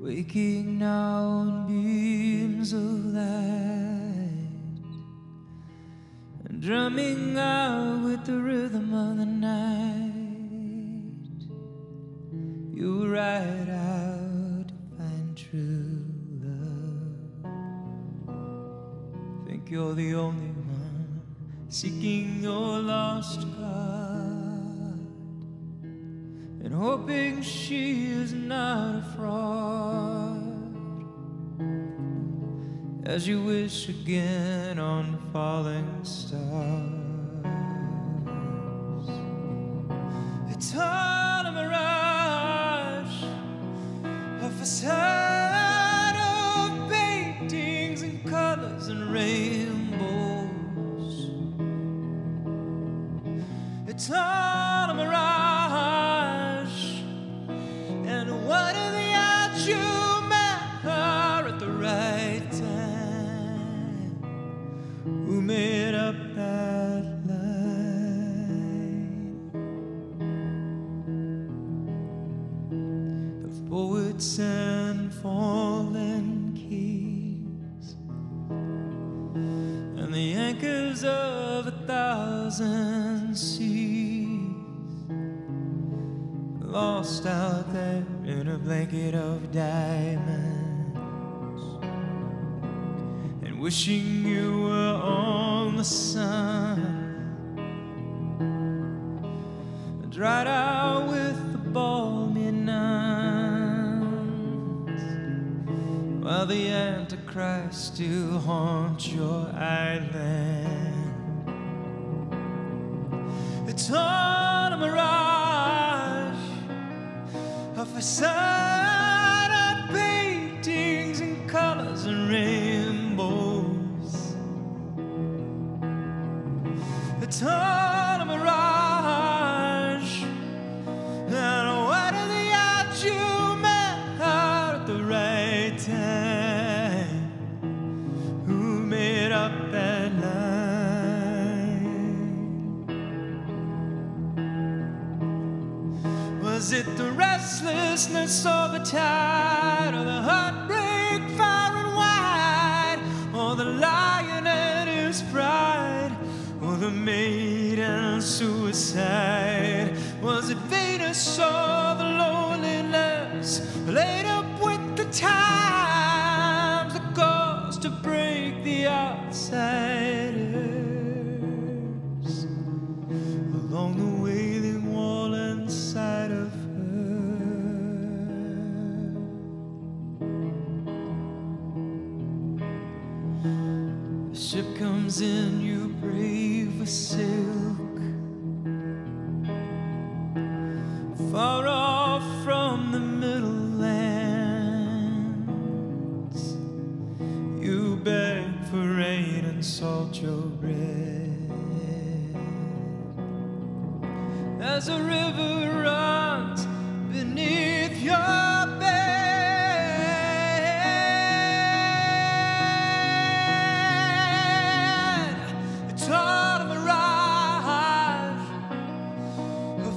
waking now on beams of light, and drumming out with the rhythm of the night. You ride out to find true love. Think you're the only one seeking your lost God, and hoping she is not a fraud. As you wish again on falling stars, it's all a mirage of facade, of paintings and colors and rainbows. It's all a mirage, and what are the odds you met her at the right time? Who made up that line of poets and fallen keys, and the anchors of 1,000 seas, lost out there in a blanket of diamonds, wishing you were on the sun, dried out with the balmy nuns, while the Antichrist still haunts your island. It's all a mirage, a facade of paintings and colors and rainbows. It's all a mirage, and what are the odds you met her at the right time? Who made up that line? Was it the restlessness of the tide, or the heartbreak far and wide, or the lion and his pride, or the maiden suicide? Was it Venus or the loneliness, laid up with the times, the cause to break the outsiders along the wailing wall inside of her? The ship comes in, you brave with silk, far off from the middle lands. You beg for rain and salt your bread. As a river runs beneath your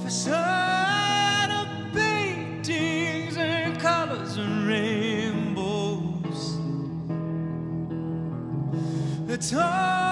facade of paintings and colors and rainbows. It's all